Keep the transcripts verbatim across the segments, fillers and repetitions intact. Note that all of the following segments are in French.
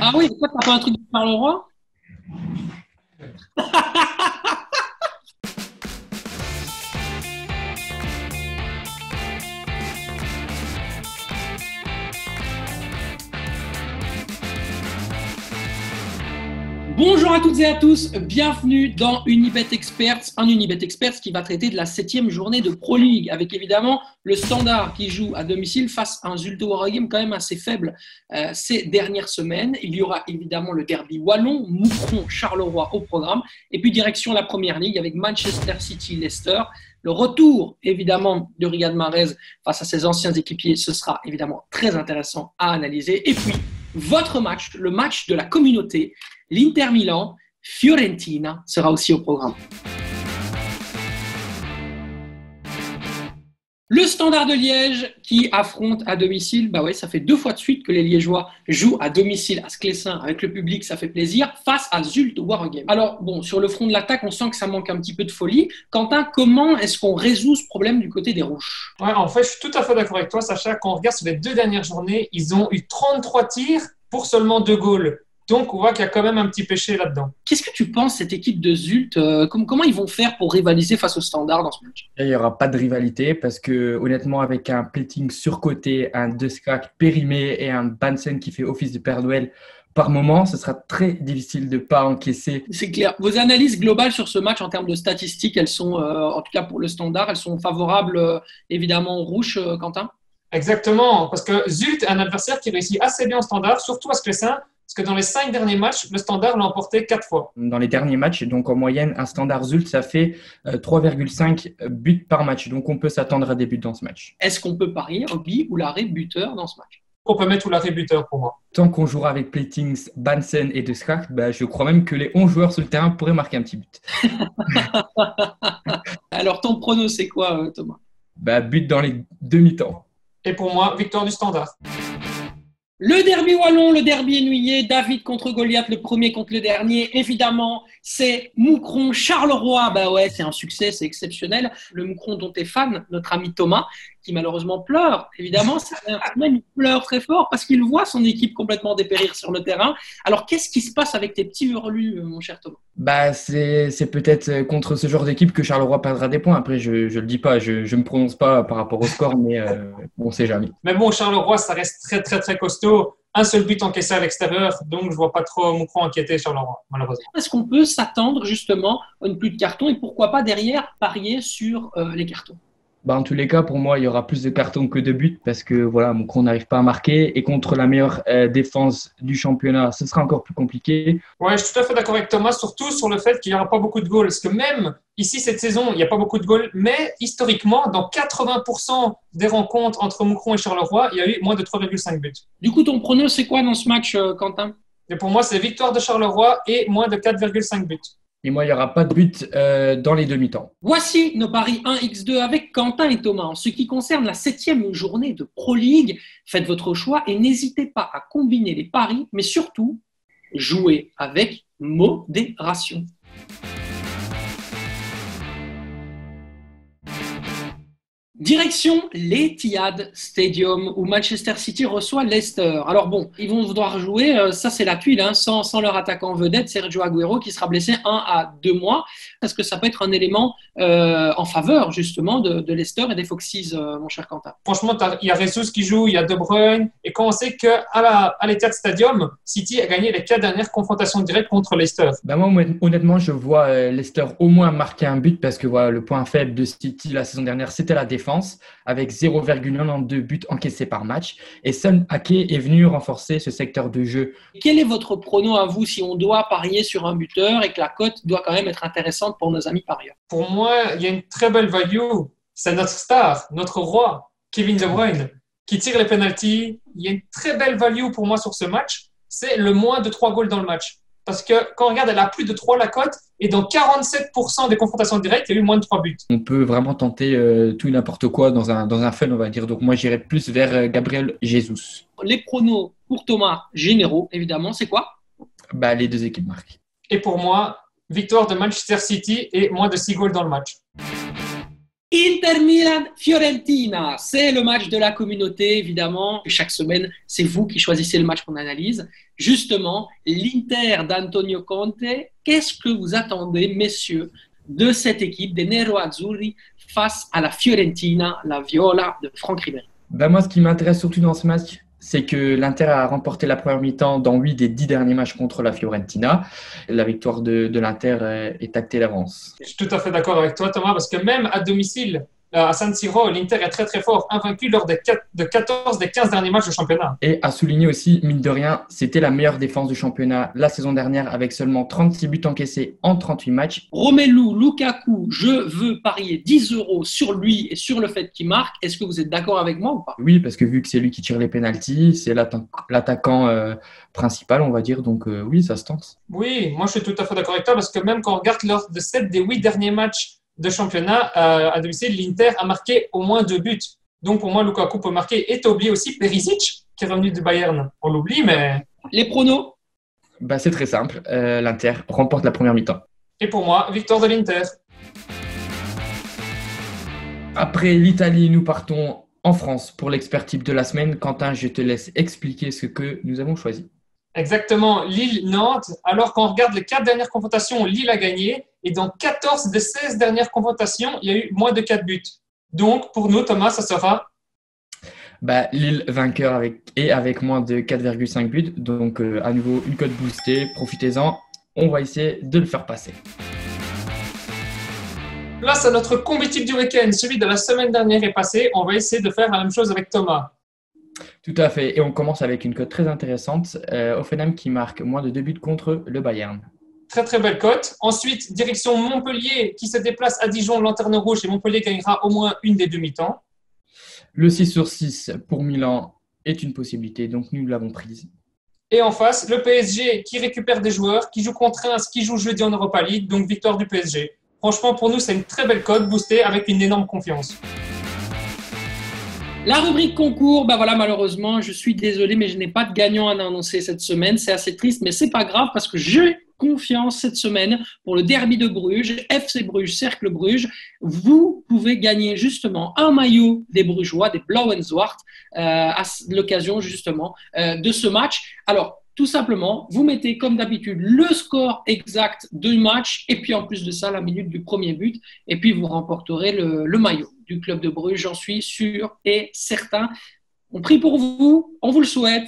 Ah oui, pourquoi t'as pas un truc de Charleroi? Bonjour à toutes et à tous, bienvenue dans Unibet Experts, un Unibet Experts qui va traiter de la septième journée de Pro League, avec évidemment le Standard qui joue à domicile face à un Zulte Waregem quand même assez faible euh, ces dernières semaines. Il y aura évidemment le derby wallon, Mouscron, Charleroi au programme, et puis direction la Première Ligue avec Manchester City, Leicester. Le retour, évidemment, de Riyad Mahrez face à ses anciens équipiers, ce sera évidemment très intéressant à analyser. Et puis, votre match, le match de la communauté, l'Inter Milan, Fiorentina, sera aussi au programme. Le Standard de Liège qui affronte à domicile, bah ouais, ça fait deux fois de suite que les Liégeois jouent à domicile à Sclessin avec le public, ça fait plaisir, face à Zulte Waregem. Alors bon, sur le front de l'attaque, on sent que ça manque un petit peu de folie. Quentin, comment est-ce qu'on résout ce problème du côté des Rouges? Ouais, en fait, je suis tout à fait d'accord avec toi, Sacha. Quand on regarde sur les deux dernières journées, ils ont eu trente-trois tirs pour seulement deux goals. Donc, on voit qu'il y a quand même un petit péché là-dedans. Qu'est-ce que tu penses, cette équipe de Zulte euh, com Comment ils vont faire pour rivaliser face au Standard dans ce match? Il n'y aura pas de rivalité parce que, honnêtement, avec un Pletting surcoté, un Deskak périmé et un Bansen qui fait office de père Noël par moment, ce sera très difficile de ne pas encaisser. C'est clair. Vos analyses globales sur ce match en termes de statistiques, elles sont, euh, en tout cas pour le Standard, elles sont favorables euh, évidemment aux Rouges, euh, Quentin? Exactement, parce que Zulte est un adversaire qui réussit assez bien au Standard, surtout à Sclessin. Parce que dans les cinq derniers matchs, le Standard l'a emporté quatre fois. Dans les derniers matchs, donc en moyenne, un Standard Zulte, ça fait trois virgule cinq buts par match. Donc, on peut s'attendre à des buts dans ce match. Est-ce qu'on peut parier Obi ou l'arrêt buteur dans ce match? On peut mettre ou l'arrêt buteur pour moi. Tant qu'on jouera avec Platings, Bansen et De Schacht, bah, je crois même que les onze joueurs sur le terrain pourraient marquer un petit but. Alors, ton prono, c'est quoi, Thomas? Bah, but dans les demi-temps. Et pour moi, victoire du Standard. Le derby wallon, le derby ennuyé, David contre Goliath, le premier contre le dernier. Évidemment, c'est Mouscron, Charleroi. Bah ouais, c'est un succès, c'est exceptionnel. Le Mouscron dont est fan notre ami Thomas, qui malheureusement pleure. Évidemment, même il pleure très fort parce qu'il voit son équipe complètement dépérir sur le terrain. Alors, qu'est-ce qui se passe avec tes petits hurlus, mon cher Thomas? Bah, c'est peut-être contre ce genre d'équipe que Charleroi perdra des points. Après, je ne le dis pas, je ne me prononce pas par rapport au score, mais euh, on ne sait jamais. Mais bon, Charleroi, ça reste très, très, très costaud. Un seul but encaissé à l'extérieur, donc je ne vois pas trop Mouscron inquiéter Charleroi, malheureusement. Est-ce qu'on peut s'attendre justement à une pluie de cartons et pourquoi pas derrière parier sur euh, les cartons? Bah en tous les cas, pour moi, il y aura plus de cartons que de buts parce que voilà, Mouscron n'arrive pas à marquer et contre la meilleure euh, défense du championnat, ce sera encore plus compliqué. Ouais, je suis tout à fait d'accord avec Thomas, surtout sur le fait qu'il n'y aura pas beaucoup de goals. Parce que même ici, cette saison, il n'y a pas beaucoup de goals, mais historiquement, dans quatre-vingts pour cent des rencontres entre Mouscron et Charleroi, il y a eu moins de trois virgule cinq buts. Du coup, ton prono, c'est quoi dans ce match, Quentin? Et pour moi, c'est victoire de Charleroi et moins de quatre virgule cinq buts. Et moi, il n'y aura pas de but euh, dans les demi-temps. Voici nos paris un par deux avec Quentin et Thomas. En ce qui concerne la septième journée de Pro League, faites votre choix et n'hésitez pas à combiner les paris, mais surtout, jouez avec modération. Direction l'Etihad Stadium où Manchester City reçoit Leicester. Alors bon, ils vont devoir jouer, ça c'est la tuile, hein, sans, sans leur attaquant vedette, Sergio Aguero, qui sera blessé un à deux mois. Est-ce que ça peut être un élément euh, en faveur justement de, de Leicester et des Foxes, euh, mon cher Quentin? Franchement, il y a Jesus qui joue, il y a De Bruyne. Et quand on sait qu'à l'Etihad Stadium, City a gagné les quatre dernières confrontations directes contre Leicester. Ben moi, honnêtement, je vois Leicester au moins marquer un but parce que voilà, le point faible de City la saison dernière, c'était la défense. Avec zéro virgule quatre-vingt-deux buts encaissés par match. Et Son Ake est venu renforcer ce secteur de jeu. Quel est votre prono à vous si on doit parier sur un buteur et que la cote doit quand même être intéressante pour nos amis parieurs? Pour moi, il y a une très belle value. C'est notre star, notre roi, Kevin De Bruyne, qui tire les pénaltys. Il y a une très belle value pour moi sur ce match. C'est le moins de trois goals dans le match. Parce que quand on regarde, elle a plus de trois la cote et dans quarante-sept pour cent des confrontations directes, il y a eu moins de trois buts. On peut vraiment tenter euh, tout et n'importe quoi dans un, dans un fun, on va dire. Donc moi, j'irais plus vers euh, Gabriel Jesus. Les pronos pour Thomas, généraux, évidemment, c'est quoi? Bah, les deux équipes marquent. Et pour moi, victoire de Manchester City et moins de six goals dans le match. Inter Milan Fiorentina, c'est le match de la communauté, évidemment. Chaque semaine, c'est vous qui choisissez le match qu'on analyse. Justement, l'Inter d'Antonio Conte, qu'est-ce que vous attendez, messieurs, de cette équipe des Nero Azzurri face à la Fiorentina, la Viola de Franck Ribéry? Ben moi, ce qui m'intéresse surtout dans ce match, c'est que l'Inter a remporté la première mi-temps dans huit des dix derniers matchs contre la Fiorentina. La victoire de, de l'Inter est actée d'avance. Je suis tout à fait d'accord avec toi, Thomas, parce que même à domicile, à San Siro, l'Inter est très très fort, invaincu lors des, quatre, de quatorze des quinze derniers matchs de championnat. Et à souligner aussi, mine de rien, c'était la meilleure défense du championnat la saison dernière avec seulement trente-six buts encaissés en trente-huit matchs. Romelu Lukaku, je veux parier dix euros sur lui et sur le fait qu'il marque. Est-ce que vous êtes d'accord avec moi ou pas? Oui, parce que vu que c'est lui qui tire les pénaltys, c'est l'attaquant euh, principal, on va dire. Donc euh, oui, ça se tente. Oui, moi je suis tout à fait d'accord avec toi parce que même quand on regarde lors de sept des huit derniers matchs de championnat euh, à domicile, l'Inter a marqué au moins deux buts. Donc, pour moi, Lukaku peut marquer. Et tu as oublié aussi Perisic, qui est revenu du Bayern. On l'oublie, mais... Les pronos, bah, c'est très simple. Euh, L'Inter remporte la première mi-temps. Et pour moi, victoire de l'Inter. Après l'Italie, nous partons en France pour l'expert type de la semaine. Quentin, je te laisse expliquer ce que nous avons choisi. Exactement, Lille-Nantes. Alors qu'on regarde les quatre dernières confrontations, Lille a gagné. Et dans quatorze des seize dernières confrontations, il y a eu moins de quatre buts. Donc, pour nous, Thomas, ça sera bah, Lille vainqueur avec, et avec moins de quatre virgule cinq buts. Donc, euh, à nouveau, une cote boostée. Profitez-en. On va essayer de le faire passer. Place à notre combi type du week-end. Celui de la semaine dernière est passé. On va essayer de faire la même chose avec Thomas. Tout à fait. Et on commence avec une cote très intéressante. Euh, Hoffenheim qui marque moins de deux buts contre le Bayern. Très, très belle cote. Ensuite, direction Montpellier qui se déplace à Dijon, lanterne rouge. Et Montpellier gagnera au moins une des demi-temps. Le six sur six pour Milan est une possibilité. Donc, nous l'avons prise. Et en face, le P S G qui récupère des joueurs, qui joue contre Reims, qui joue jeudi en Europa League. Donc, victoire du P S G. Franchement, pour nous, c'est une très belle cote boostée avec une énorme confiance. La rubrique concours, ben voilà, malheureusement, je suis désolé, mais je n'ai pas de gagnant à annoncer cette semaine. C'est assez triste, mais c'est pas grave parce que j'ai confiance cette semaine pour le derby de Bruges, F C Bruges, Cercle Bruges. Vous pouvez gagner justement un maillot des Brugeois, des Blauen en Zwart, euh, à l'occasion justement euh, de ce match. Alors, tout simplement, vous mettez comme d'habitude le score exact du match et puis en plus de ça, la minute du premier but et puis vous remporterez le, le maillot du club de Bruges, j'en suis sûr et certain. On prie pour vous, on vous le souhaite.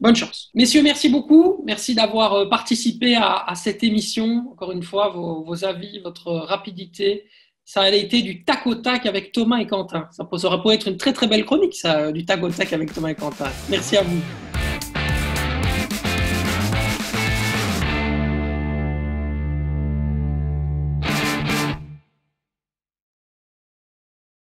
Bonne chance. Messieurs, merci beaucoup. Merci d'avoir participé à, à cette émission. Encore une fois, vos, vos avis, votre rapidité. Ça a été du tac au tac avec Thomas et Quentin. Ça pourrait être une très très belle chronique, ça, du tac au tac avec Thomas et Quentin. Merci à vous.